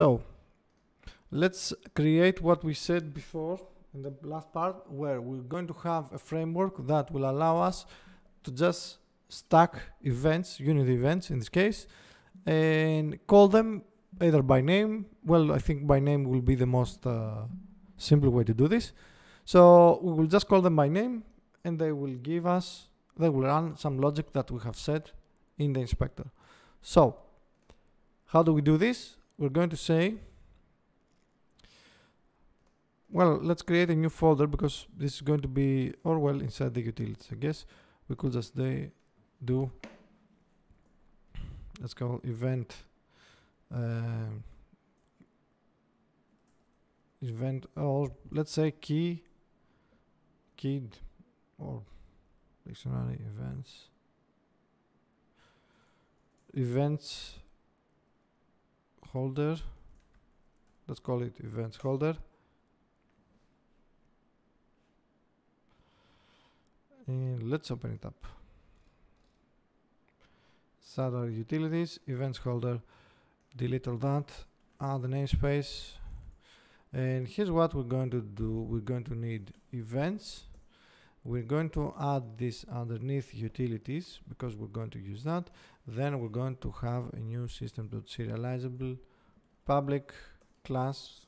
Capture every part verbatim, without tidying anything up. So let's create what we said before in the last part, where we're going to have a framework that will allow us to just stack events, Unity events in this case, and call them either by name. Well, I think by name will be the most uh, simple way to do this. So we will just call them by name, and they will give us, they will run some logic that we have set in the inspector. So how do we do this? We're going to say, well, let's create a new folder, because this is going to be, or well, inside the utilities, I guess. We could just they do, let's call event, uh, event, or let's say key, kid, or dictionary events, events holder, let's call it events holder, and let's open it up. Start our utilities, events holder, delete all that, add the namespace, and here's what we're going to do. We're going to need events, we're going to add this underneath utilities because we're going to use that. Then we're going to have a new system.serializable public class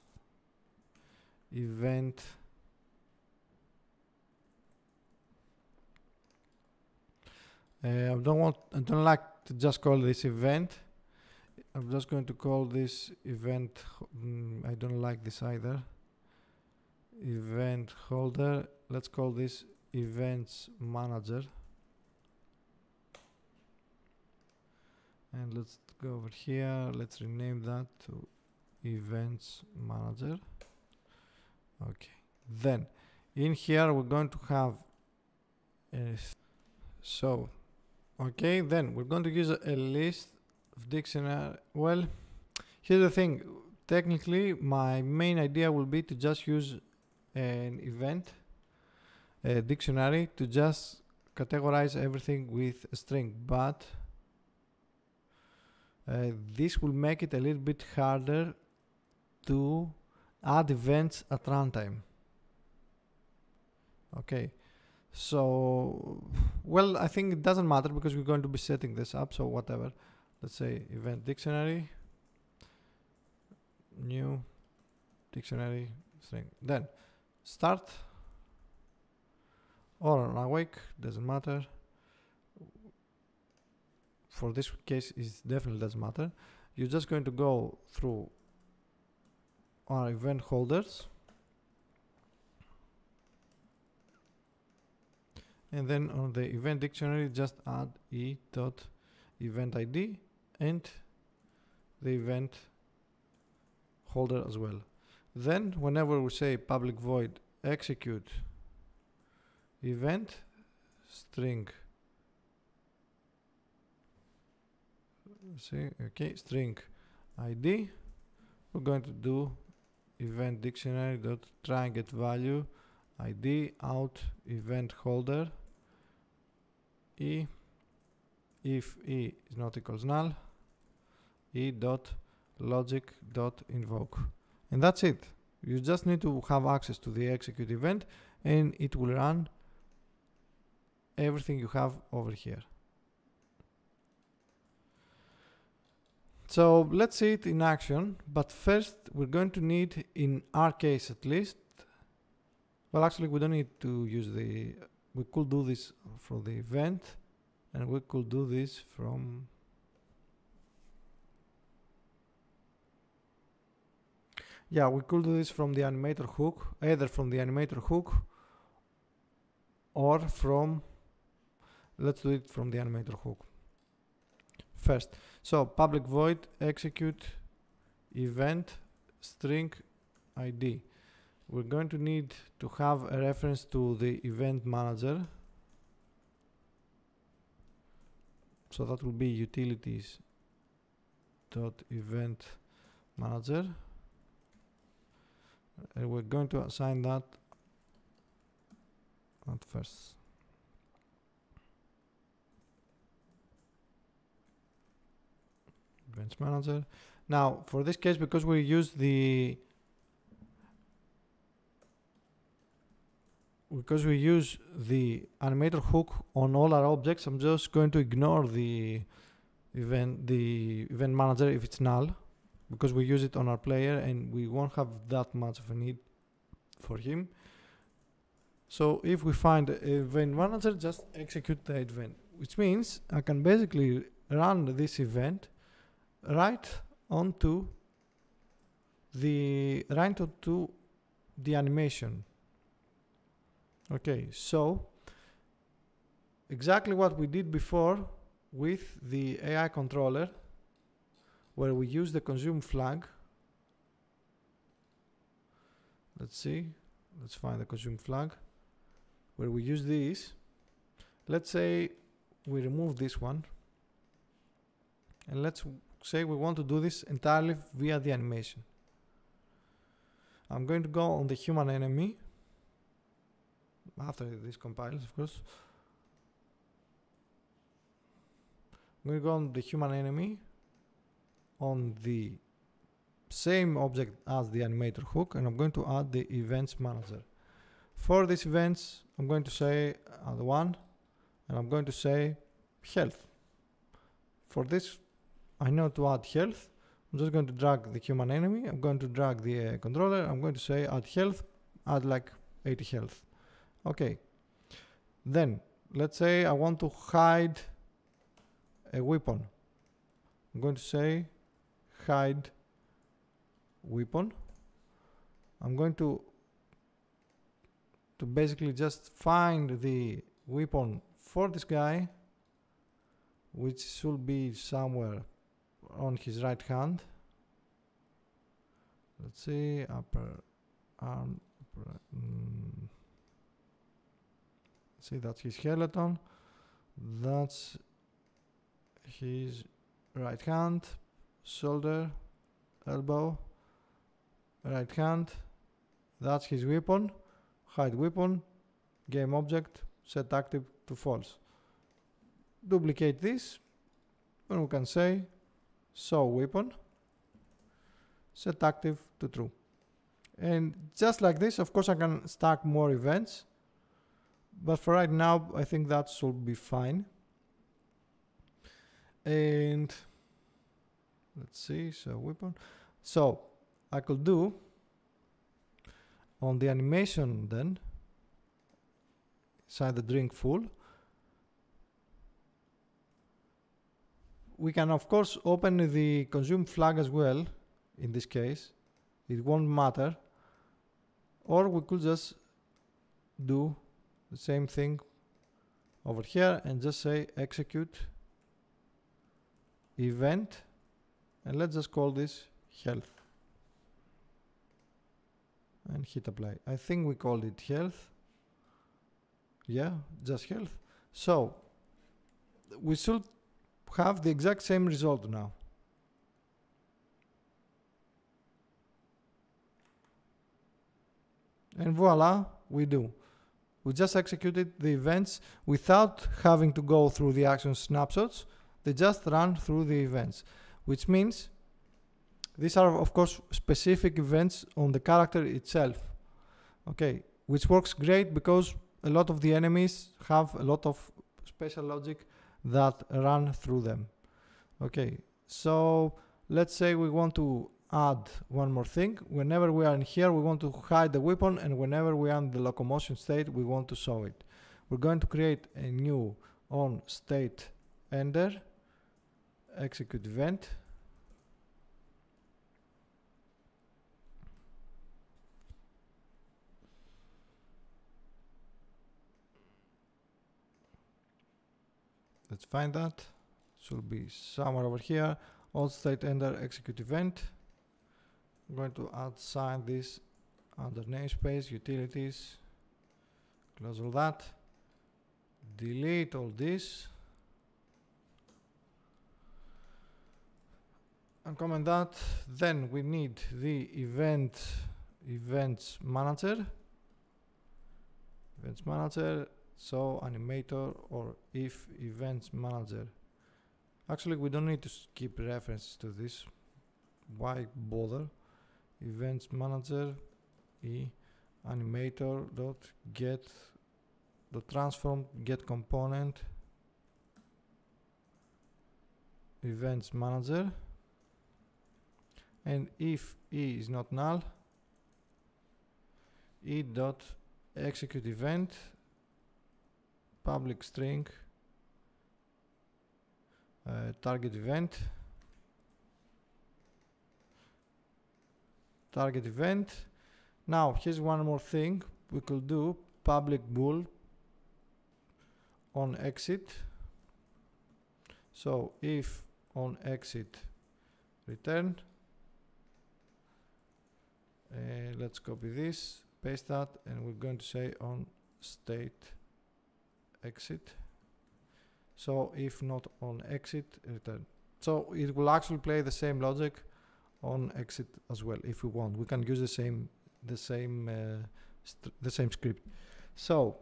event uh, I don't want I don't like to just call this event. I'm just going to call this event mm, I don't like this either, event holder. Let's call this events manager, and let's go over here, let's rename that to events manager. Okay, then in here we're going to have a so okay then we're going to use a, a list of dictionary. Well, here's the thing, technically my main idea will be to just use an event, a dictionary, to just categorize everything with a string, but Uh, this will make it a little bit harder to add events at runtime. Okay, so well, I think it doesn't matter because we're going to be setting this up, so whatever. Let's say event dictionary, new dictionary string, then start or awake, doesn't matter. For this case, it definitely doesn't matter. You're just going to go through our event holders and then on the event dictionary just add e dot event I D and the event holder as well. Then whenever we say public void execute event string, see, okay, string I D, we're going to do event dictionary dot try and get value I D out event holder e, if e is not equals null, e dot logic dot invoke, and that's it. You just need to have access to the execute event and it will run everything you have over here. So let's see it in action, but first we're going to need, in our case at least, well actually we don't need to use the, we could do this from the event and we could do this from, yeah, we could do this from the animator hook, either from the animator hook or from, let's do it from the animator hook first. So public void execute event string I D. We're going to need to have a reference to the event manager, so that will be utilities dot event manager, and we're going to assign that at first. Events manager, Now, for this case, because we use the because we use the animator hook on all our objects, I'm just going to ignore the event the event manager if it's null, because we use it on our player and we won't have that much of a need for him. So if we find event manager, just execute the event, which means I can basically run this event right onto the right onto the animation. Okay, so exactly what we did before with the A I controller, where we use the consume flag. Let's see, let's find the consume flag, where we use this. Let's say we remove this one, and let's say we want to do this entirely via the animation. I'm going to go on the human enemy after this compiles, of course. I'm going to go on the human enemy on the same object as the animator hook, and I'm going to add the events manager. For these events, I'm going to say add one, and I'm going to say health. For this, I know to add health. I'm just going to drag the human enemy, I'm going to drag the uh, controller, I'm going to say add health, add like eighty health. Okay, then let's say I want to hide a weapon. I'm going to say hide weapon. I'm going to to basically just find the weapon for this guy, which should be somewhere on his right hand. Let's see, upper arm, upper, mm. See, that's his skeleton, that's his right hand, shoulder, elbow, right hand, that's his weapon, hide weapon, game object, set active to false. Duplicate this, and we can say show weapon, set active to true. And just like this, of course, I can stack more events, but for right now, I think that should be fine. And let's see, so weapon. So I could do on the animation then, inside the drink full, we can of course open the consume flag as well. In this case, it won't matter, or we could just do the same thing over here and just say execute event, and let's just call this health and hit apply. I think we called it health. Yeah, just health. So we should have the exact same result now. And voila, we do. We just executed the events without having to go through the action snapshots. They just run through the events, which means these are, of course, specific events on the character itself. Okay, which works great because a lot of the enemies have a lot of special logic that run through them. Okay, so let's say we want to add one more thing. Whenever we are in here, we want to hide the weapon, and whenever we are in the locomotion state, we want to show it. We're going to create a new on state ender, execute event, let's find that, should be somewhere over here, on state ender, execute event. I'm going to add sign this under namespace, utilities, close all that, delete all this, and comment that. Then we need the event events manager, events manager, so animator or if events manager. Actually, we don't need to skip references to this. why bother? Events manager e animator dot get the transform get component events manager, and if e is not null, e dot execute event public string uh, target event target event. Now here's one more thing we could do: public bool on exit. So if on exit return, uh, let's copy this, paste that, and we're going to say on state exit. So if not on exit return, so it will actually play the same logic on exit as well. If we want, we can use the same the same uh, the same script. So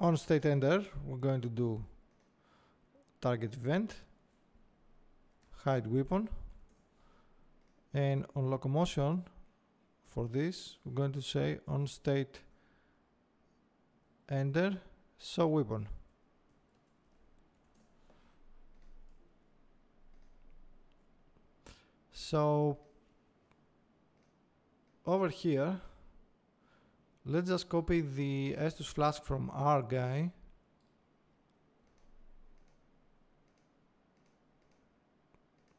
on state ender, we're going to do target event hide weapon, and on locomotion for this we're going to say on state ender show weapon. So over here, let's just copy the Estus flask from our guy.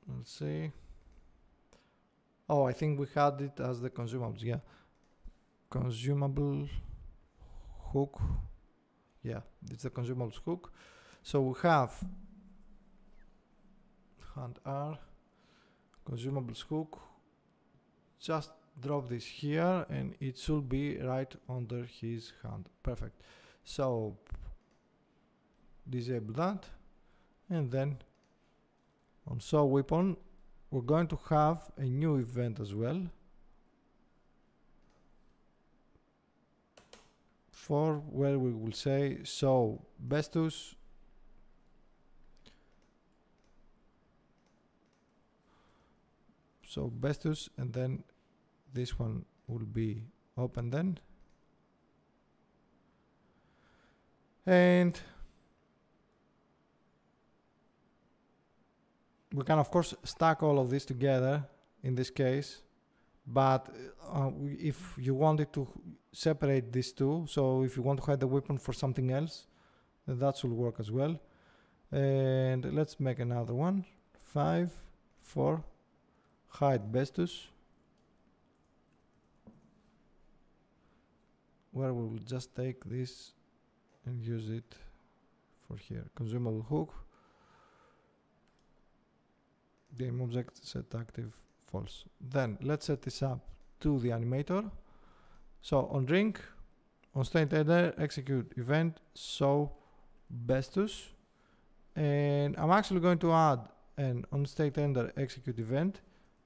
Let's see. Oh, I think we had it as the consumables. Yeah, consumable hook. Yeah, it's the consumables hook. So we have hand R consumables hook. Just drop this here and it should be right under his hand. Perfect. So disable that, and then on show weapon we're going to have a new event as well for where we will say show Bestus so Bestus and then this one will be open then, and we can of course stack all of this together in this case, but uh, if you wanted to separate these two, so if you want to hide the weapon for something else, then that should work as well. And let's make another one, five, four, hide Bestus, where we will just take this and use it for here. Consumable hook, game object set active false. Then let's set this up to the animator. So on drink, on state header, execute event, show Bestus, and I'm actually going to add an on state ender execute event,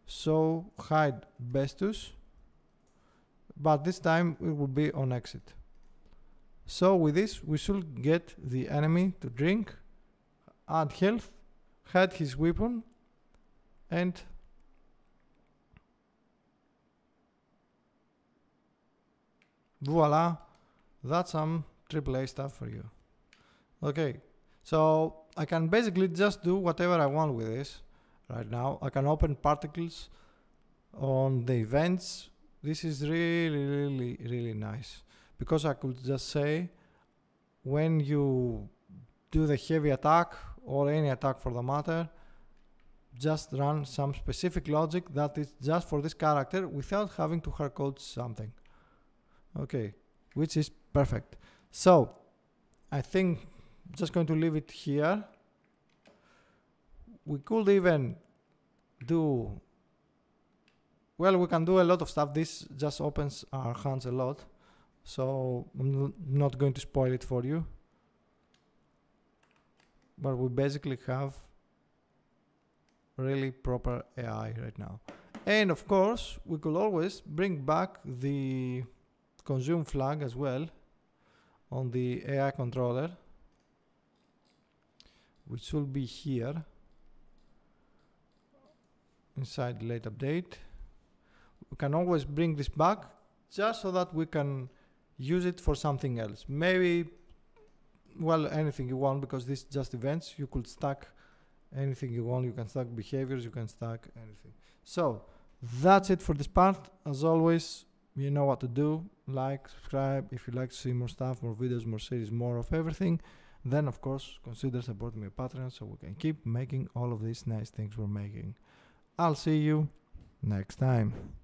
so hide Bestus, but this time it will be on exit. So with this we should get the enemy to drink, add health, hide his weapon, and voila, that's some triple A stuff for you. Okay, so I can basically just do whatever I want with this right now. I can open particles on the events. This is really, really, really nice, because I could just say when you do the heavy attack or any attack for the matter, just run some specific logic that is just for this character without having to hardcode something. Okay, which is perfect. So I think I'm just going to leave it here. We could even do, well, we can do a lot of stuff. This just opens our hands a lot, so I'm not going to spoil it for you, but we basically have really proper A I right now. And of course we could always bring back the consume flag as well on the A I controller, which will be here. inside late update. We can always bring this back just so that we can use it for something else. Maybe, well, anything you want, because this is just events. You could stack anything you want. You can stack behaviors, you can stack anything. So that's it for this part. As always, you know what to do. Like, subscribe if you like to see more stuff, more videos, more series, more of everything. Then, of course, consider supporting me on Patreon so we can keep making all of these nice things we're making. I'll see you next time.